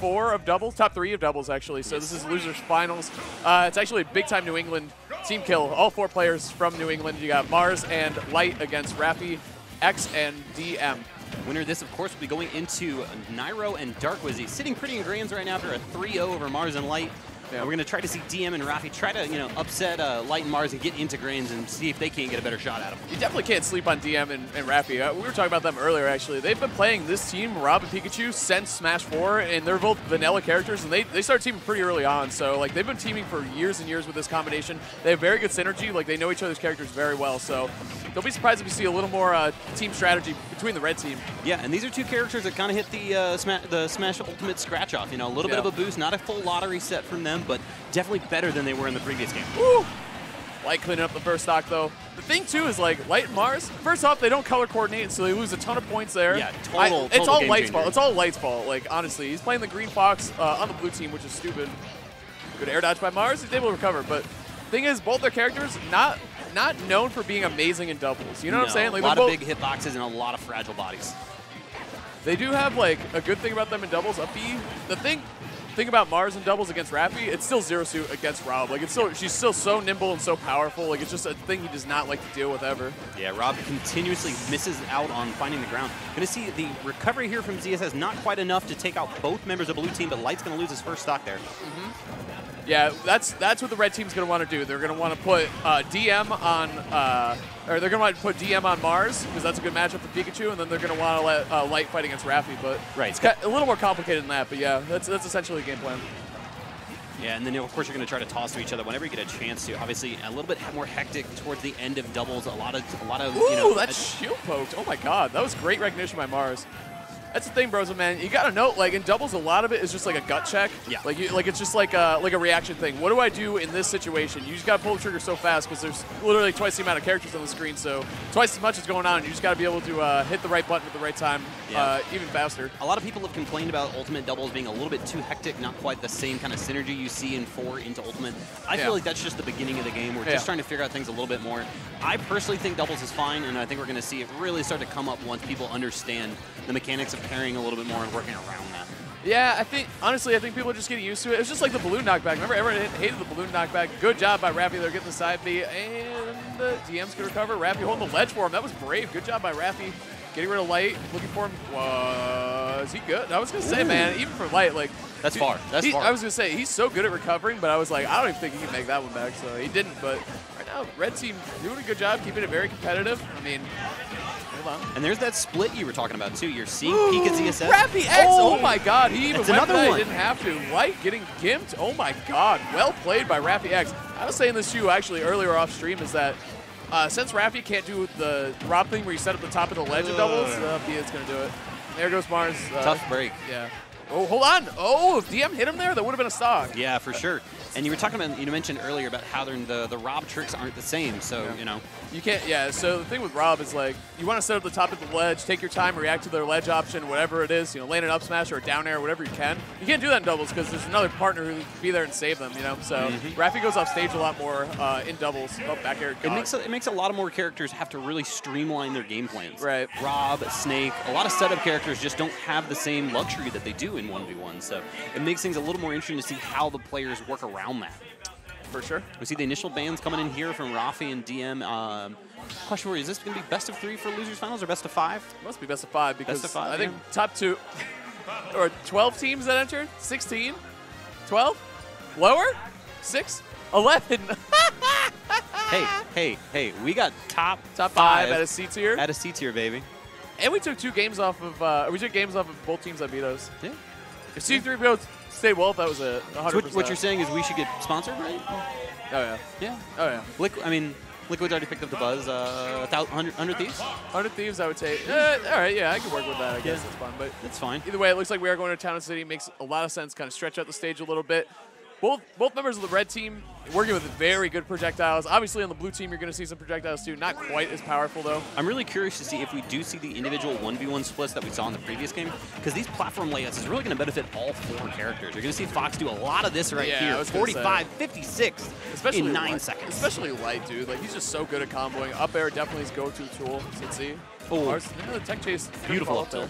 4 of doubles, top 3 of doubles, actually. So this is losers finals. It's actually a big-time New England team kill. All 4 players from New England. You got Marss and Light against Rafi, X, and DM. Winner of this, of course, will be going into Nairo and Darkwizzie. Sitting pretty in grands right now after a 3-0 over Marss and Light. Yeah. We're going to try to see DM and Rafi try to, you know, upset Light and Marss and get into Grains and see if they can't get a better shot at him. You definitely can't sleep on DM and Rafi. We were talking about them earlier, actually. They've been playing this team, Rob and Pikachu, since Smash 4, and they're both vanilla characters, and they started teaming pretty early on. So, like, they've been teaming for years and years with this combination. They have very good synergy. Like, they know each other's characters very well. So don't be surprised if you see a little more team strategy between the red team. Yeah, and these are two characters that kind of hit the Smash Ultimate scratch-off. You know, a little bit of a boost, not a full lottery set from them, but definitely better than they were in the previous game. Woo! Light cleaning up the first stock, though. The thing, too, is, like, Light and Marss, first off, they don't color coordinate, so they lose a ton of points there. Yeah, it's all Light's fault. It's all Light's fault, like, honestly. He's playing the green Fox on the blue team, which is stupid. Good air dodge by Marss. He's able to recover, but the thing is, both their characters, not known for being amazing in doubles. You know what I'm saying? Like, a lot of big hitboxes and a lot of fragile bodies. They do have, like, a good thing about them in doubles, up B. The thing... Think about Marss in doubles against Rafi, it's still Zero Suit against Rob. Like, it's still, she's still so nimble and so powerful. Like, it's just a thing he does not like to deal with ever. Yeah, Rob continuously misses out on finding the ground. Gonna see the recovery here from ZSS, not quite enough to take out both members of blue team, but Light's gonna lose his first stock there. Yeah, that's what the red team's gonna want to do. They're gonna want to put DM on, or they're gonna want to put DM on Marss because that's a good matchup for Pikachu, and then they're gonna want to let Light fight against Rafi. But it's got a little more complicated than that. But yeah, that's essentially the game plan. Yeah, and then of course you're gonna try to toss to each other whenever you get a chance to. Obviously, a little bit more hectic towards the end of doubles. A lot of. Ooh, you know, that shield poked! Oh my God, that was great recognition by Marss. That's the thing, bros, man. You gotta note, like in doubles, a lot of it is just like a gut check. Yeah. Like, it's just like a reaction thing. What do I do in this situation? You just gotta pull the trigger so fast because there's literally twice the amount of characters on the screen, so twice as much is going on. You just gotta be able to hit the right button at the right time, even faster. A lot of people have complained about Ultimate doubles being a little bit too hectic, not quite the same kind of synergy you see in 4 into Ultimate. I feel like that's just the beginning of the game. We're just trying to figure out things a little bit more. I personally think doubles is fine, and I think we're gonna see it really start to come up once people understand the mechanics of pairing a little bit more and working around that. Yeah, I think, honestly, I think people are just getting used to it. It's just like the balloon knockback. Remember, everyone hated the balloon knockback. Good job by Rafi. They're getting the side B, and DM's going to recover. Rafi holding the ledge for him. That was brave. Good job by Rafi. Getting rid of Light, looking for him. Was he good? I was going to say, man, even for Light, like... That's far. That's far. I was going to say, he's so good at recovering, but I was like, I don't even think he can make that one back, so he didn't. But right now, red team doing a good job, keeping it very competitive. I mean... And there's that split you were talking about, too. You're seeing Pika ZSS. Rafi X! Oh my God, he even went there. He didn't have to. Light getting gimped. Oh my God, well played by Rafi X. I was saying this to you actually earlier off stream is that since Rafi can't do the Rob thing where you set up the top of the ledge of doubles, Pika's going to do it. There goes Marss. Tough break. Yeah. Oh, hold on. Oh, if DM hit him there, that would have been a stock. Yeah, for sure. And you were talking about, you mentioned earlier about how the Rob tricks aren't the same, so, you know. You can't, so the thing with Rob is, like, you want to set up the top of the ledge, take your time, react to their ledge option, whatever it is, you know, land an up smash or a down air, whatever you can. You can't do that in doubles because there's another partner who can be there and save them, you know. So Rafi goes off stage a lot more in doubles. Oh, back air. It makes a lot of more characters have to really streamline their game plans. Right. Rob, Snake, a lot of setup characters just don't have the same luxury that they do in 1v1, so it makes things a little more interesting to see how the players work around that. For sure. We see the initial bans coming in here from Rafi and DM. Question for you, is this going to be best of 3 for losers finals or best of 5? It must be best of 5 because I think top 2 or 12 teams that entered, 16, 12, lower, 6, 11. hey, we got top five at a C tier. At a C tier, baby. And we took 2 games off of both teams that beat us. Yeah. If C3PO stayed well, that was a 100%. So what you're saying is we should get sponsored, right? Oh yeah. Yeah. Oh yeah. Liquid's already picked up the buzz. 100 Thieves. 100 Thieves, I would say. All right. Yeah, I could work with that. I guess it's fun, but it's fine. Either way, it looks like we are going to Town and City. Makes a lot of sense. Kind of stretch out the stage a little bit. Both members of the red team working with very good projectiles. Obviously, on the blue team, you're going to see some projectiles, too. Not quite as powerful, though. I'm really curious to see if we do see the individual 1v1 splits that we saw in the previous game, because these platform layouts is really going to benefit all 4 characters. You're going to see Fox do a lot of this right here. 45, 56 in 9 seconds. Especially Light, dude. Like, he's just so good at comboing. Up air definitely his go-to tool. Let's see. Oh, the tech chase. Beautiful up tilt.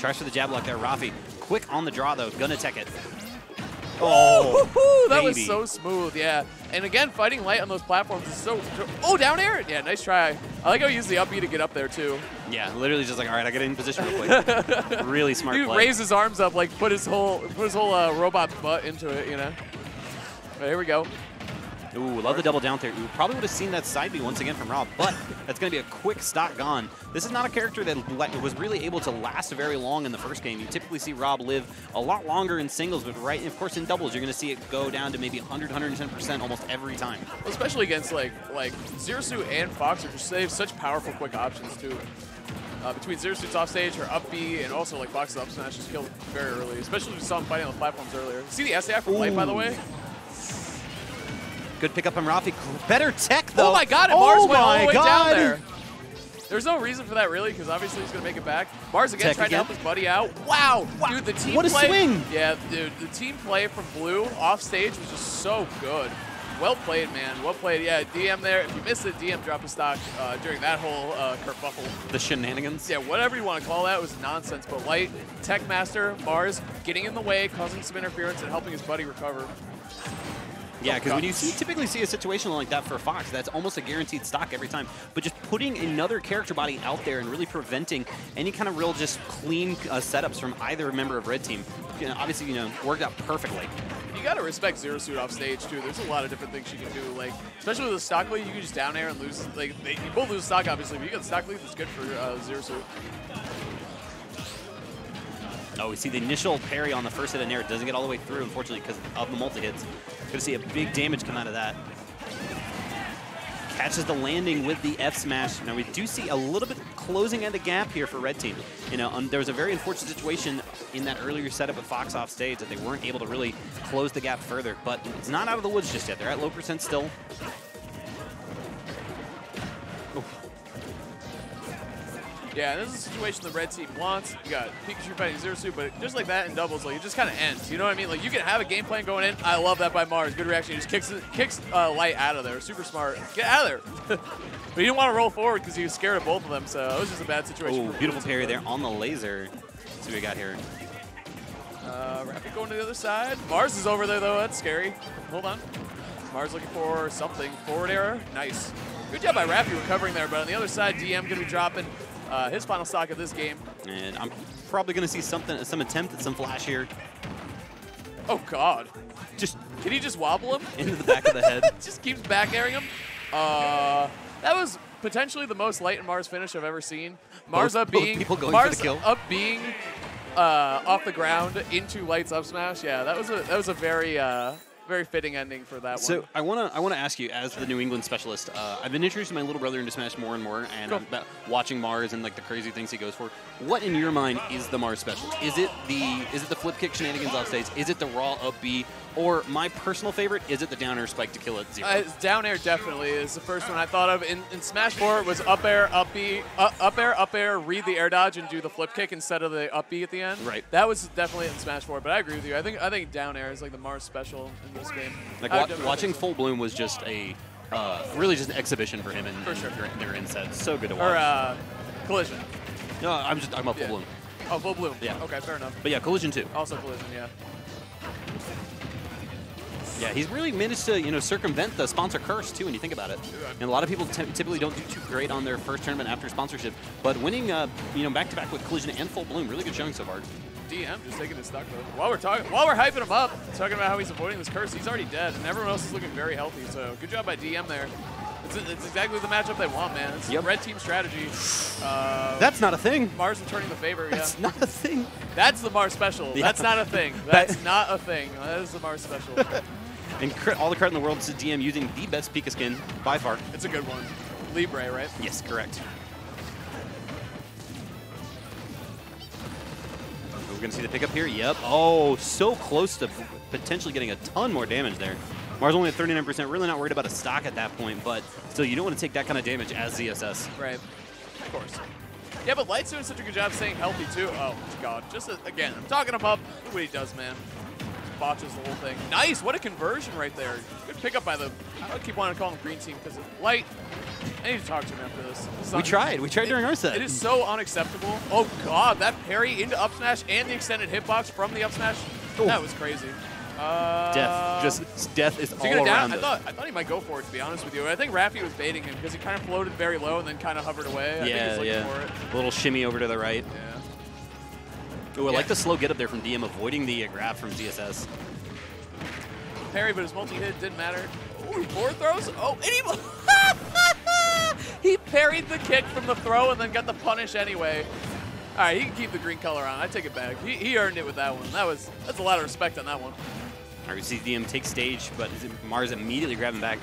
Tries for the jab lock there, Rafi. Quick on the draw, though. Gonna tech it. Oh, that was so smooth, yeah. And again, fighting Light on those platforms is so... Oh, down air! Yeah, nice try. I like how you use the upbeat to get up there, too. Yeah, literally just like, all right, I got in position real quick. Really smart play. Dude raised his arms up, like put his whole robot butt into it, you know? But here we go. Ooh, love the double down there. Ooh, probably would have seen that side B once again from Rob, but that's going to be a quick stock gone. This is not a character that was really able to last very long in the first game. You typically see Rob live a lot longer in singles, but right, of course, in doubles, you're going to see it go down to maybe 100, 110% almost every time. Well, especially against like Zero Suit and Fox are just, they have such powerful quick options too. Between Zero Suit's offstage, her up B, and also like Fox's up smash, just killed very early. Especially if we saw him fighting on the platforms earlier. See the SAF from Light, by the way. Good pickup from Rafi. Better tech, though. Oh, my God. And Marss went all the way down there. There's no reason for that, really, because obviously he's going to make it back. Marss, again, trying to help his buddy out. Wow. Dude, the team play. What a swing. Yeah, dude, the team play from Blue off stage was just so good. Well played, man. Well played. Yeah, DM there. If you missed it, DM dropped a stock during that whole kerfuffle. The shenanigans. Yeah, whatever you want to call that was nonsense. But Light, Tech Master, Marss getting in the way, causing some interference, and helping his buddy recover. Yeah, because when you typically see a situation like that for Fox, that's almost a guaranteed stock every time. But just putting another character body out there and really preventing any kind of real just clean setups from either member of Red Team, you know, obviously, you know, worked out perfectly. You got to respect Zero Suit off stage, too. There's a lot of different things you can do, like, especially with the stock lead, you can just down air and lose. Like, you both lose stock, obviously, but you got the stock lead that's good for Zero Suit. Oh, we see the initial parry on the first hit in air. It doesn't get all the way through, unfortunately, because of the multi-hits. Going to see a big damage come out of that. Catches the landing with the F smash. Now, we do see a little bit closing at the gap here for Red Team. You know, there was a very unfortunate situation in that earlier setup with Fox off stage that they weren't able to really close the gap further. But it's not out of the woods just yet. They're at low percent still. Yeah, this is a situation the Red Team wants. You got Pikachu fighting Zero Suit, but just like that in doubles, like it just kind of ends. You know what I mean? Like you can have a game plan going in. I love that by Marss. Good reaction. He just kicks Light out of there. Super smart. Get out of there. But he didn't want to roll forward because he was scared of both of them. So it was just a bad situation. Ooh, beautiful parry there on the laser. Let's see what we got here. Rafi going to the other side. Marss is over there though. That's scary. Hold on. Marss looking for something. Forward air. Nice. Good job by Rafi recovering there. But on the other side, DM gonna be dropping. His final stock of this game. And I'm probably going to see some attempt at some flash here. Oh, God. Can he just wobble him? Into the back of the head. Just keeps back airing him. That was potentially the most Light and Marss finish I've ever seen. Marss up being, off the ground into Light's up smash. Yeah, that was a very... very fitting ending for that one. So I wanna ask you, as the New England specialist, I've been introducing my little brother into Smash more and more, and cool. I'm watching Marss and like the crazy things he goes for. What in your mind is the Marss special? Is it the flip kick shenanigans offstage? Is it the raw up B? Or my personal favorite, is it the down air spike to kill at zero? Down air definitely is the first one I thought of. In Smash 4, it was up air, up B, up air, read the air dodge, and do the flip kick instead of the up B at the end. Right. That was definitely in Smash 4, but I agree with you. I think down air is like the Marss special in this game. Like watching Full Bloom was just a really just an exhibition for him and their insets. So good to watch. Or Collision. No, I'm just talking about Full Bloom. Oh, Full Bloom. Yeah. Okay, fair enough. But yeah, Collision too. Also Collision, yeah. Yeah, he's really managed to, you know, circumvent the sponsor curse, too, when you think about it. And a lot of people typically don't do too great on their first tournament after sponsorship. But winning, you know, back-to-back with Collision and Full Bloom, really good showing so far. DM just taking his stock, though. While we're hyping him up, talking about how he's avoiding this curse, he's already dead. And everyone else is looking very healthy, so good job by DM there. It's exactly the matchup they want, man. It's the Red Team strategy. That's not a thing. Marss returning the favor, yeah. That's not a thing. That's the Marss special. Yeah. That's not a thing. That's not a thing. That is the Marss special. And all the credit in the world to DM using the best Pika skin by far. It's a good one. Libre, right? Yes, correct. We're going to see the pickup here. Yep. Oh, so close to potentially getting a ton more damage there. Marss only at 39%. Really not worried about a stock at that point, but still, you don't want to take that kind of damage as ZSS. Right. Of course. Yeah, but Light's doing such a good job staying healthy, too. Oh, God. Just, again, I'm talking him up. Look what he does, man. botches the whole thing. Nice, what a conversion right there. Good pickup by the, I don't keep wanting to call him green team because Light, I need to talk to him after this. We tried during our set. It is so unacceptable. Oh God, that parry into up smash and the extended hitbox from the up smash, ooh, that was crazy. Death, just death is all around us. I thought he might go for it, to be honest with you. I think Rafi was baiting him because he kind of floated very low and then kind of hovered away. I think he was looking for it. A little shimmy over to the right. Yeah. Ooh, I like the slow get up there from DM, avoiding the grab from ZSS. Parry, but his multi-hit didn't matter. Ooh, four throws? Oh, and he parried the kick from the throw and then got the punish anyway. All right, he can keep the green color on. I take it back. He earned it with that one. That's a lot of respect on that one. All right, we see DM take stage, but Marss immediately grabbing back.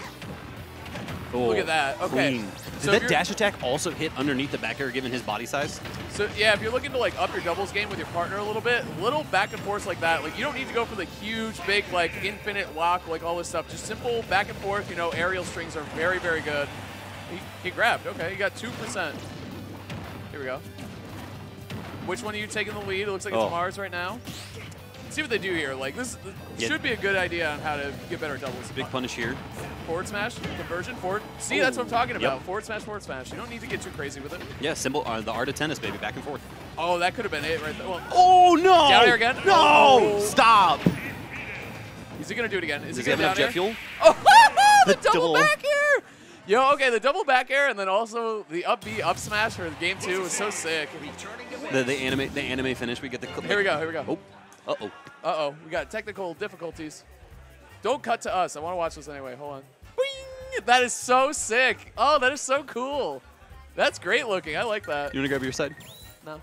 Oh, look at that. Okay. So did that dash attack also hit underneath the back air, given his body size? So yeah, if you're looking to like up your doubles game with your partner a little bit, little back and forth like that. Like you don't need to go for the huge, big, like infinite lock, like all this stuff. Just simple back and forth. You know, aerial strings are very, very good. He grabbed. Okay, he got 2%. Here we go. Which one are you taking the lead? It looks like it's Marss right now. See what they do here. Like this should be a good idea on how to get better doubles. Big punish here. Forward smash, conversion, forward. See, that's what I'm talking about. Yep. Forward smash, forward smash. You don't need to get too crazy with it. Yeah, the art of tennis, baby. Back and forth. Oh, that could have been it right there. Well, oh, no! Down air again. No! Stop! Is he going to do it again? Is he going to have jet fuel? Oh, the double back air! Yo, okay, the double back air and then also the up B, up smash for game two was so sick. The anime finish. We get the clip. Here we go, here we go. Oh. Uh-oh. Uh-oh. We got technical difficulties. Don't cut to us. I want to watch this anyway. Hold on. Boing! That is so sick. Oh, that is so cool. That's great looking. I like that. You want to grab your side? No.